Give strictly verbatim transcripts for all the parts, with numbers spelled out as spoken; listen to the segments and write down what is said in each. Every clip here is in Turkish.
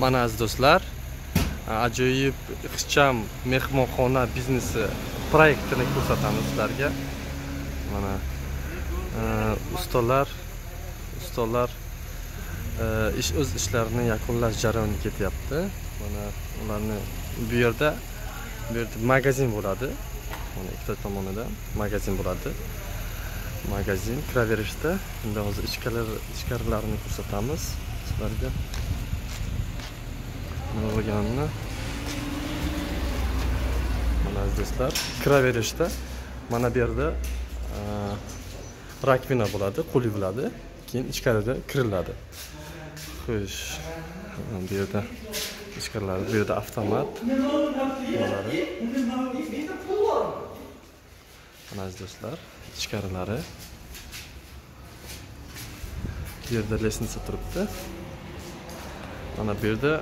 Mana aziz do'stlar, ajoyib ixcham mehmonxona biznesi proyektini ko'rsatamiz sizlarga. Mana ustalar, ustalar iş öz işlerini yakunlash jarayoni ketyapti. Mana ularni bu yerda bu yerda magazin bo'ladi. Mana ikkita tomonida magazin bo'ladi. Magazin kiraverishda. Unda hozir ichkalar ichkarilarini ko'rsatamiz sizlarga. Nima bo'lganini. Mana do'stlar, kiraverishda mana bu yerda rakvina bo'ladi, qo'yiladi. Keyin ichkarida kiriladi. Xo'sh, bu yerda ichkarlar, bu yerda avtomat. Mana do'stlar, ichkarilari. Bu yerda lestnitsa turibdi. Mana bu yerda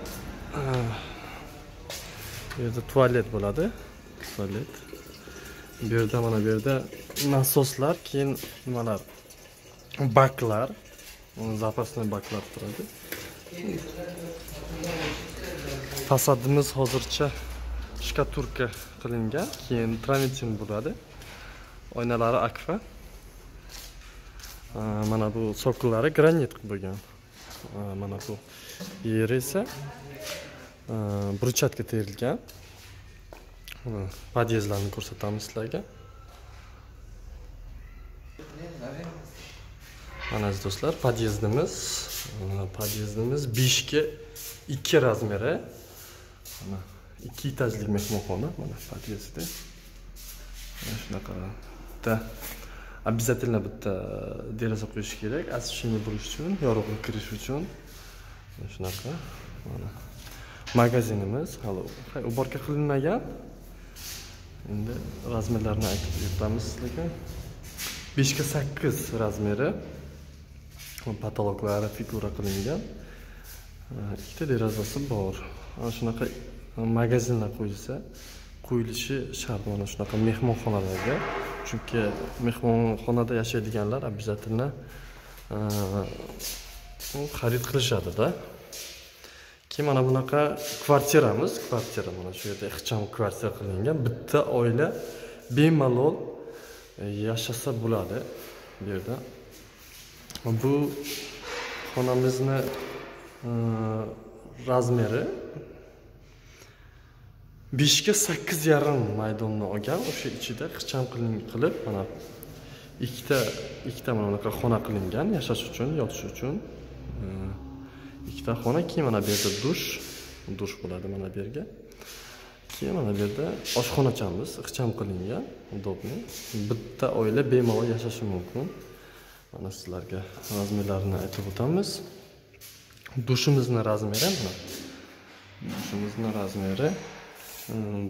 bu yerda tualet bo'ladi. Tualet. Bu yerda mana bu yerda nasoslar, keyin nimalar? Baklar, zapasli baklar turadi. Fasadimiz hozircha shkaturka qilingan, keyin trametin bo'ladi. Oynalari akfa. Mana bu sokullari granit bo'lgan. Mana bu yeri esa burchatka terilgan. Podyezlarni ko'rsatamiz sizlarga. Mana aziz do'stlar, podyezdimiz, podyezdimiz besh ga ikki razmeri. Mana ikki etajlik mehmonxona, mana podyezda. Mana shunaqa bitta obязательно bitta deraza qo'yish kerak, asishini bo'lish uchun, yorug'lik kirish uchun. Mana shunaqa. Mana magazinimiz hali uborka qilinmagan. Endi razmerlarni aytib o'tamiz sizlarga. besh ga sakkiz razmeri. Patologlari figura qilingan. Ikkita derazasi bor. Ana shunaqa magazinlar qo'yilsa, qo'yilishi shart mana shunaqa mehmonxonalarga. Chunki mehmonxonada yashaydiganlar obязательно xarid qilishadi-da. Keyin mana bunaqa kvartiramiz, kvartira mana shu yerda ixcham kvartira qilingan. Bitta oila bemalol yashasa bo'ladi bu yerda. Bu xonamizning razmeri besh ga sakkiz yarim maydonni olgan. O'sha ichida ixcham qilib mana ikkita ikkita mana bunaqa xona qilingan, yashash uchun, yotish uchun ikkita xona. Keyin mana bu yerda dush, dush bo'ladi mana bu yerga. Keyin mana bu yerda oshxonachamiz ixcham qilingan, udobni. Bitta oila bemalol yashashi mumkin. Mana sizlarga razmerlarini aytib o'tamiz. Dushimizning razmeri mana. Dushimizning razmeri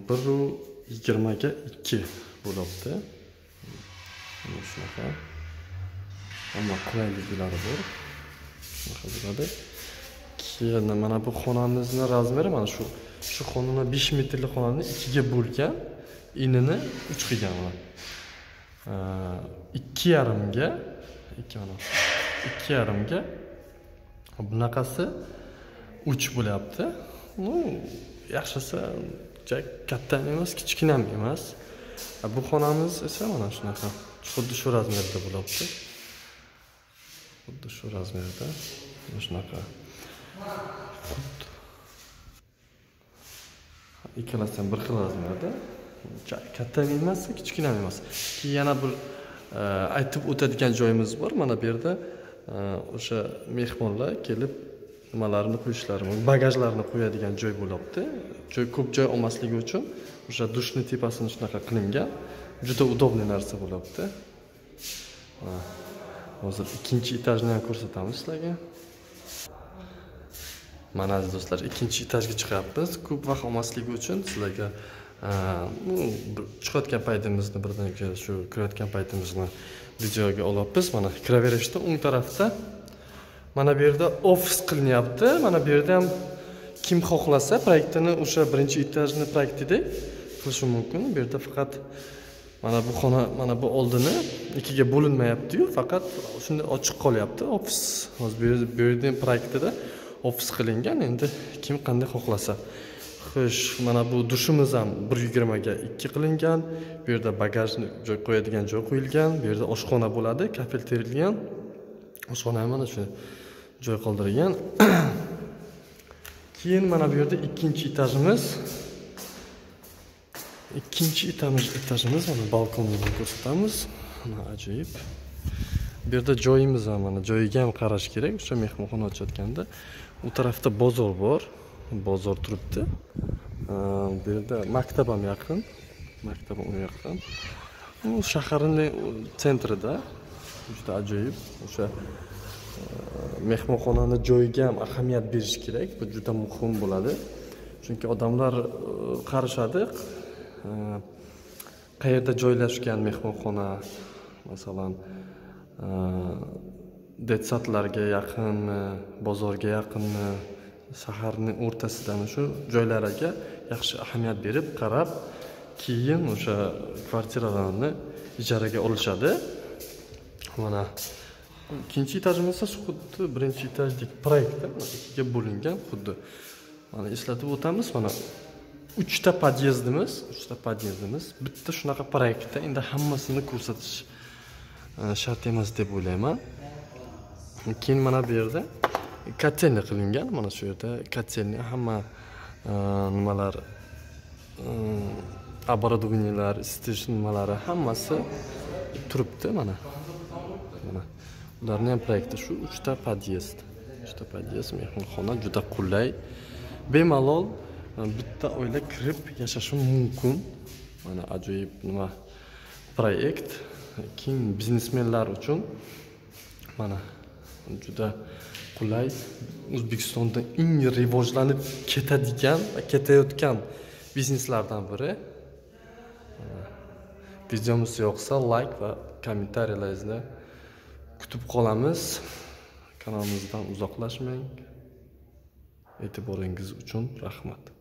bir yigirma ga ikki bo'libdi. Mana shunaqa. Hamma qulayliklari bor. Shunaqa bo'ladi. Keyin mana bu xonamizning razmeri mana shu shu xonani besh metrlik xonani ikkiga bo'lgan, enini uch qilgan mana. ikki yarim ga ikki mana ikki yarim ga bunaqasi uch bo'lyapti. Nu, yaxshisi katta emas, kichkina ham emas. Bu xonamiz esa mana shunaqa xuddi shu razmerda bo'lyapti. Xuddi shu razmerda mana shunaqa. Ikkalasi ham bir xil razmerda. Katta emas, kichkina emas. Keyin yana bir aytib o'tadigan joyimiz bor. Mana bu yerda o'sha mehmonlar kelib nimalarini qo'yishlari mumkin, bagajlarini qo'yadigan joy bo'libdi. Joy ko'p joy olmasligi uchun o'sha dushni tepasini shunaqa qilingan. Juda udobli narsa bo'libdi. Hozir ikkinchi etajni ham ko'rsatamiz sizlarga. Mana aziz do'stlar, ikkinchi etajga chiqyapmiz. Ko'p vaqt olmasligi uchun sizlarga bu chiqayotgan paytimizni birdan shu kirayotgan paytimizni videoga olyapmiz. Mana kiraverishda o'ng tarafda mana bu yerda ofis qilinyapti. Mana bu yerda ham kim xohlasa proyektini o'sha birinchi etajni proyektidek qilishi mumkin. Bu yerda faqat mana bu xona mana bu oldini ikkiga bo'linmayapti-yu, faqat shunday ochiq qolyapti ofis. Hozir bu yerda proyektida ofis qilingan. Endi kim qanday xohlasa. Xo'sh, mana bu dushimiz ham bir yigirmaga ikki qilingan. Bu yerda bagajni joy qo'yadigan joy qo'yilgan, bu yerda oshxona bo'ladi, kafel terilgan. Oshxona ham mana shu joy qoldirilgan. Keyin mana bu yerda ikkinchi etajimiz. İkinci etajimiz, etajimiz yani balkondan ko'rsatamiz. Mana ajoyib. Bu yerda joyimiz ham, mana joyiga ham qarash kerak. O'sha mehmonxona ochayotganda u tarafda bozor bor. Bozor turibdi. Bu yerda maktab ham yaqin. Maktab ham yaqin. U shaharning sentrida. Juda ajoyib. O'sha mehmonxonani joyiga ham ahamiyat berish kerak. Bu juda muhim bo'ladi. Chunki odamlar qarashadi. Qayerda joylashgan mehmonxona, masalan, detsatlarga yaqinmi, bozorga yaqinmi, shaharning o'rtasidan shu joylariga yaxshi ahamiyat berib qarab, keyin o'sha kvartiralarni ijaraga olishadi. Mana ikkinchi etajimiz esa xuddi birinchi etajdek proyektda ikkiga bo'lingan, xuddi mana eslatib o'tamiz, mana uchta podyezdimiz, uchta podyezdimiz bitta shunaqa proyektda. Endi hammasini ko'rsatish shart emas deb o'ylayman. Keyin mana bu yerda katelni qilingan, mana shu yerda katelni hamma nimalar, оборудованиялар, isitish nimalari hammasi turibdi mana. Mana ularning ham proyekti shu uchta podyezd. uchta podyezd mehmonxona juda qulay. Bemalol bitta oila kirib yashashi mumkin. Mana ajoyib nima proyekt. Keng biznesmenlar uchun mana juda qulay. O'zbekistonda eng rivojlanib ketadigan va ketayotgan bizneslardan biri. Videomiz yoqsa like va kommentariyalarni kutib qolamiz. Kanalimizdan uzoqlashmang. E'tiboringiz uchun rahmat.